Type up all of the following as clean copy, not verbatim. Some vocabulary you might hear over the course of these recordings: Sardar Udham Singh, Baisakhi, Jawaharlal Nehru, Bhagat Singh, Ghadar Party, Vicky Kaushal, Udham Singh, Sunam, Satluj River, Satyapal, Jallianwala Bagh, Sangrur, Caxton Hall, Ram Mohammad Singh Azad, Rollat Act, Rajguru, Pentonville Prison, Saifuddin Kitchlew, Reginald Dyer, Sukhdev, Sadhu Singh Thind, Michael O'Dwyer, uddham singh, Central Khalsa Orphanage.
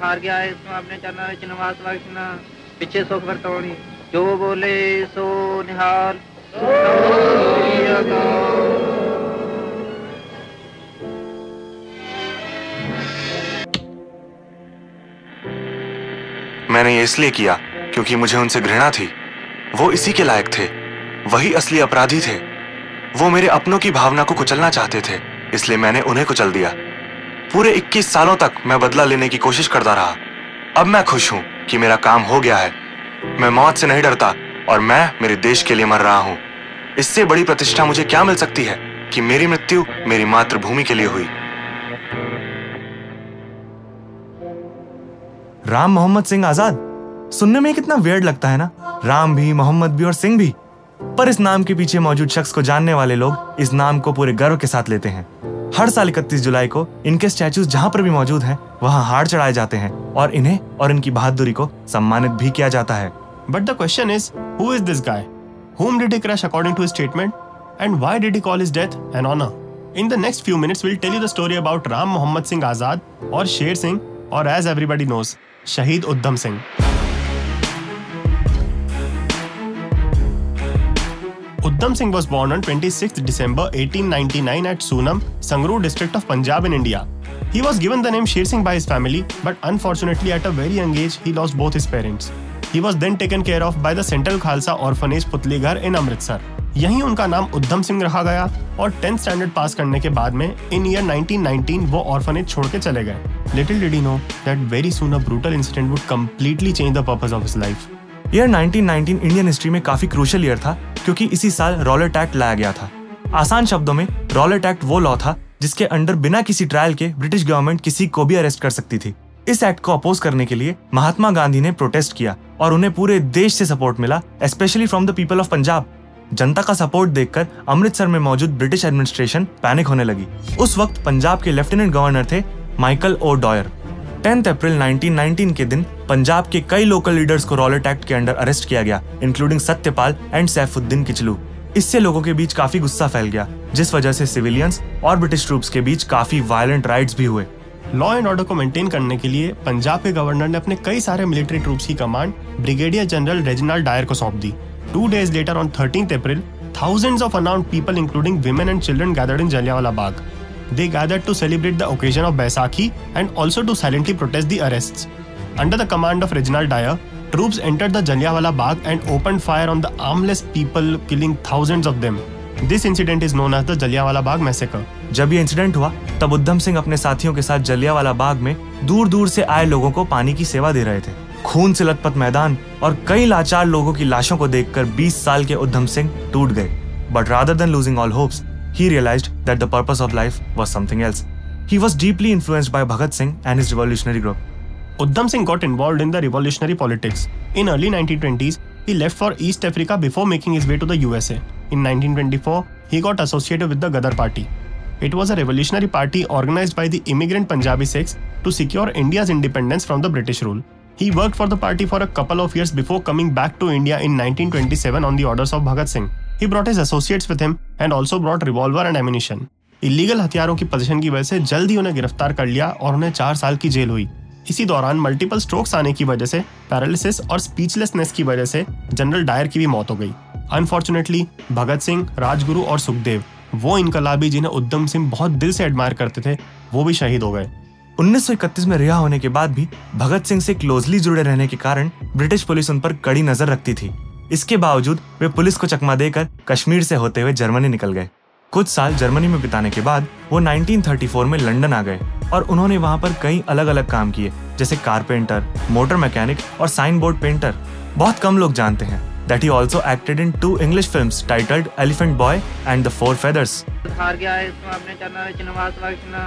हार गया है, इसमें आपने चलना है नमाज वाचना पीछे सो बरतौनी जो बोले सो निहाल। मैंने ये इसलिए किया क्योंकि मुझे उनसे घृणा थी। वो इसी के लायक थे, वही असली अपराधी थे। वो मेरे अपनों की भावना को कुचलना चाहते थे, इसलिए मैंने उन्हें कुचल दिया। पूरे 21 सालों तक मैं बदला लेने की कोशिश करता रहा। अब मैं खुश हूँ कि मेरा काम हो गया है। मैं मौत से नहीं डरता और मैं मेरे देश के लिए मर रहा हूँ। इससे बड़ी प्रतिष्ठा मुझे क्या मिल सकती है कि मेरी मृत्यु मेरी मातृभूमि के लिए हुई। राम मोहम्मद सिंह आजाद सुनने में कितना वियर्ड लगता है ना, राम भी, मोहम्मद भी और सिंह भी। पर इस नाम के पीछे मौजूद शख्स को जानने वाले लोग इस नाम को पूरे गर्व के साथ लेते हैं। हर साल 31 जुलाई को इनके स्टैचूज जहाँ पर भी मौजूद हैं, वहाँ हार चढ़ाए जाते हैं और इन्हें और इनकी बहादुरी को सम्मानित भी किया जाता है। But the question is, who is this guy? Whom did he crush according to his statement, and why did he call his death an honor? In the next few minutes, we'll tell you the story about Ram Mohammad Singh Azad, or Sher Singh, or as everybody knows, Shaheed Udham Singh. Udham Singh was born on 26 December 1899 at Sunam, Sangrur district of Punjab in India. He was given the name Sher Singh by his family, but unfortunately, at a very young age, he lost both his parents. He was then taken care of by the Central Khalsa Orphanage Putlighar in Amritsar. यहीं उनका नाम उद्धम सिंह रखा गया और 10th standard पास करने के बाद में in year 1919 वो orphanage छोड़ के चले गए। Little did he know that very soon a brutal incident would completely change the purpose of his life. Year 1919 Indian history में काफी क्रूशल ईयर था क्योंकि इसी साल रॉलेट एक्ट लाया गया था। आसान शब्दों में रॉलेट एक्ट वो लॉ था जिसके अंडर बिना किसी ट्रायल के ब्रिटिश गवर्नमेंट किसी को भी अरेस्ट कर सकती थी। इस एक्ट को अपोज करने के लिए महात्मा गांधी ने प्रोटेस्ट किया और उन्हें पूरे देश से सपोर्ट मिला, specially from the people of Punjab. जनता का सपोर्ट देखकर अमृतसर में मौजूद ब्रिटिश एडमिनिस्ट्रेशन पैनिक होने लगी। उस वक्त पंजाब के लेफ्टिनेंट गवर्नर थे माइकल ओ डॉयर। 10 अप्रैल 1919 के दिन पंजाब के कई लोकल लीडर्स को रॉलेट एक्ट के अंडर अरेस्ट किया गया, इंक्लूडिंग सत्यपाल एंड सैफुद्दीन किचलू। इससे लोगों के बीच काफी गुस्सा फैल गया, जिस वजह से सिविलियंस और ब्रिटिश ट्रूप्स के बीच काफी वायलेंट राइट्स भी हुए। लॉ एंड ऑर्डर को मेंटेन करने के लिए पंजाब के गवर्नर ने अपने कई सारे मिलिट्री ट्रूप्स की command brigadier general Reginald Dyer को सौंप दी। 2 days later on 13th April, thousands of unarmed people, including women and children, gathered in Jallianwala Bagh. They gathered to celebrate the occasion of Baisakhi and also to silently protest the arrests. Under the command of Reginald Dyer, troops entered the Jallianwala Bagh and opened fire on the armless people, killing thousands of them. This incident is known as the Jallianwala Bagh massacre. जब ये incident हुआ तब उद्धम सिंह अपने साथियों के साथ जलियांवाला बाग में दूर दूर से आए लोगों को पानी की सेवा दे रहे थे। खून से लथपथ मैदान और कई लाचार लोगों की लाशों को देखकर 20 साल के उद्धम सिंह टूट गए। But rather than losing all hopes, he realised that the purpose of life was something else. He was deeply influenced by Bhagat Singh and his revolutionary group. Udham Singh got involved in the revolutionary politics. In early 1920s, he left for East Africa before making his way to the USA. In 1924, he got associated with the Ghadar Party. It was a revolutionary party organized by the immigrant Punjabi Sikhs to secure India's independence from the British rule. He worked for the party for a couple of years before coming back to India in 1927 on the orders of Bhagat Singh. He brought his associates with him and also brought revolver and ammunition. Illegal हथियारों की position की वजह से जल्दी उन्हें गिरफ्तार कर लिया और उन्हें 4 साल की जेल हुई। इसी दौरान मल्टीपल स्ट्रोक्स आने की वजह से पैरालिसिस और स्पीचलेसनेस की वजह से जनरल डायर की भी मौत हो गई। अनफॉर्चुनेटली भगत सिंह, राजगुरु और सुखदेव, वो इनकलाबी जिन्हें उद्धम सिंह बहुत दिल से एडमायर करते थे, वो भी शहीद हो गए। 1931 में रिहा होने के बाद भी भगत सिंह से क्लोजली जुड़े रहने के कारण ब्रिटिश पुलिस उन पर कड़ी नजर रखती थी। इसके बावजूद वे पुलिस को चकमा देकर कश्मीर से होते हुए जर्मनी निकल गए। कुछ साल जर्मनी में बिताने के बाद वो 1934 में लंदन आ गए और उन्होंने वहाँ पर कई अलग अलग काम किए, जैसे कारपेंटर, मोटर मैकेनिक और साइन बोर्ड पेंटर। बहुत कम लोग जानते हैं that he also acted in 2 English films titled Elephant Boy and The Four Feathers. हार गया है, इसमें आपने चलना है नमाज वाचना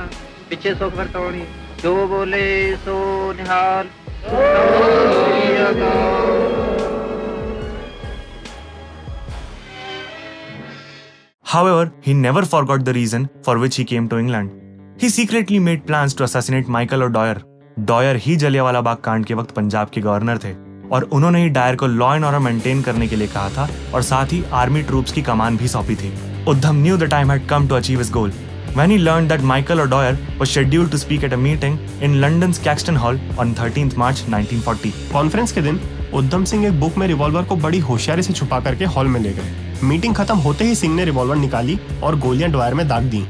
पीछे सो बरतौनी जो बोले सो निहाल। However, he never forgot the reason for which he came to England. He secretly made plans to assassinate Michael O'Dwyer. Dyer ही जलियांवाला बाग कांड के वक्त पंजाब के गवर्नर थे और उन्होंने ही डायर को लॉ एंड ऑर्डर मेंटेन करने के लिए कहा था और साथ ही आर्मी ट्रूप्स की कमान भी सौंपी थी। Udham knew the time had come to achieve his goal. when he learned that Michael O'Dwyer was scheduled to speak at a meeting in London's Caxton Hall on 13th March 1940. Conference के दिन उधम सिंह एक book में revolver को बड़ी होशियारी से छुपा करके हॉल में ले गए। मीटिंग खत्म होते ही सिंह ने रिवॉल्वर निकाली और गोलियां डॉयर में दाग दी।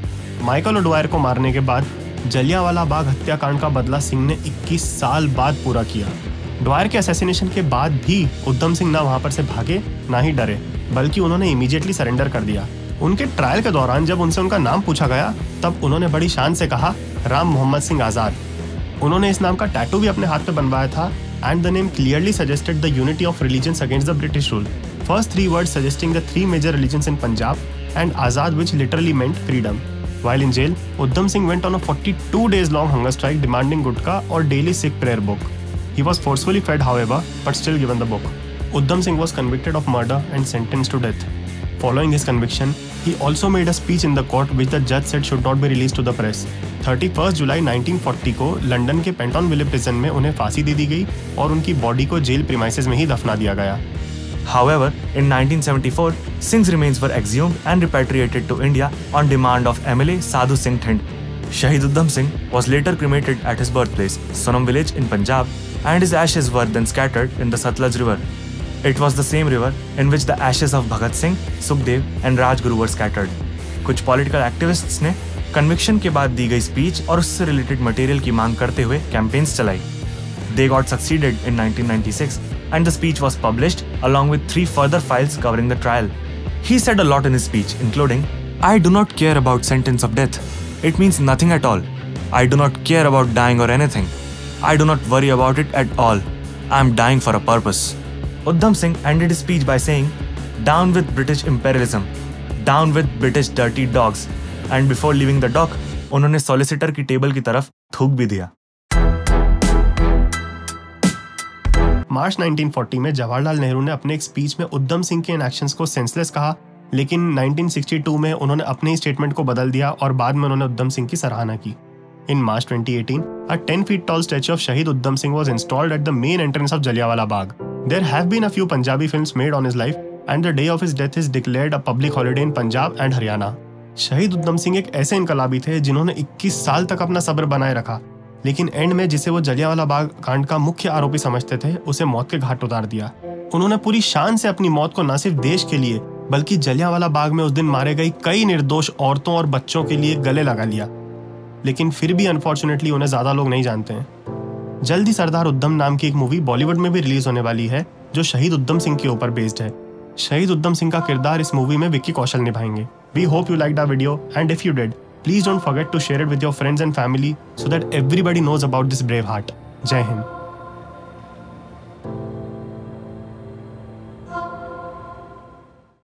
माइकल ओडवायर को मारने के बाद जलियांवाला बाग हत्याकांड का बदला सिंह ने 21 साल बाद पूरा किया। डॉयर के असैसिनेशन के बाद भी उधम सिंह ना वहां पर से भागे ना ही डरे, बल्कि उन्होंने इमीडिएटली सरेंडर कर दिया। उनके ट्रायल के दौरान जब उनसे उनका नाम पूछा गया तब उन्होंने बड़ी शान से कहा राम मोहम्मद सिंह आज़ाद। उन्होंने इस नाम का टैटू भी अपने हाथ पे बनवाया था। And the name clearly suggested the unity of religions against the British rule. First three words suggesting the three major religions in Punjab and Azad which literally meant freedom. While in jail, Udham Singh went on a 42 days long hunger strike demanding gutka or daily Sikh prayer book. He was forcefully fed, however, but still given the book. Udham Singh was convicted of murder and sentenced to death. Following his conviction, he also made a speech in the court which the judge said should not be released to the press. 31 जुलाई 1940 को London के पेंटोनविले prison में उन्हें फांसी दे दी गई और उनकी body को जेल प्रीमाइसेस में ही दफना दिया गया। However, in 1974, Singh's remains were exhumed and repatriated to India on demand of MLA Sadhu Singh Thind. Shahid Udham Singh was later cremated at his birthplace, Sonam village in Punjab, and his ashes were then scattered in the Satluj River. It was the same river in which the ashes of Bhagat Singh, Sukhdev, and Rajguru were scattered. कुछ political activists ने conviction के बाद दी गई speech और उससे related material की मांग करते हुए campaigns चलाई। They got succeeded in 1996. And the speech was published along with three further files covering the trial. He said a lot in his speech, including, "I do not care about sentence of death. It means nothing at all. I do not care about dying or anything. I do not worry about it at all. I am dying for a purpose." Udham Singh ended his speech by saying, "Down with British imperialism. Down with British dirty dogs." And before leaving the dock, उन्होंने solicitor की table की तरफ थूक भी दिया। मार्च 1940 में जवाहरलाल नेहरू ने अपने एक स्पीच में उधम सिंह के इन एक्शंस को सेंसलेस कहा, लेकिन 1962 में उन्होंने अपने ही स्टेटमेंट को बदल दिया और बाद में उन्होंने उधम सिंह की सराहना की। इन मार्च 2018, a 10 feet tall statue of शहीद Udham Singh was installed at the main entrance of Jallianwala Bagh. There have been a few Punjabi films made on his life and the day of his death is declared a public holiday in Punjab and Haryana। शहीद उधम सिंह एक ऐसे इनकलाबी थे जिन्होंने 21 साल तक अपना सब्र बनाए रखा, लेकिन एंड में जिसे वो जलियांवाला बाग कांड का मुख्य आरोपी समझते थे उसे मौत के घाट उतार दिया। उन्होंने पूरी शान से अपनी मौत को न सिर्फ देश के लिए बल्कि जलियांवाला बाग में उस दिन मारे गई कई निर्दोष औरतों और बच्चों के लिए गले लगा लिया, लेकिन फिर भी अनफॉर्चुनेटली उन्हें ज्यादा लोग नहीं जानते हैं। जल्द ही सरदार उधम नाम की एक मूवी बॉलीवुड में भी रिलीज होने वाली है जो शहीद उधम सिंह के ऊपर बेस्ड है। शहीद उधम सिंह का किरदार इस मूवी में विक्की कौशल निभाएंगे। We hope you liked our video and if you did, please don't forget to share it with your friends and family so that everybody knows about this brave heart. Jai Hind.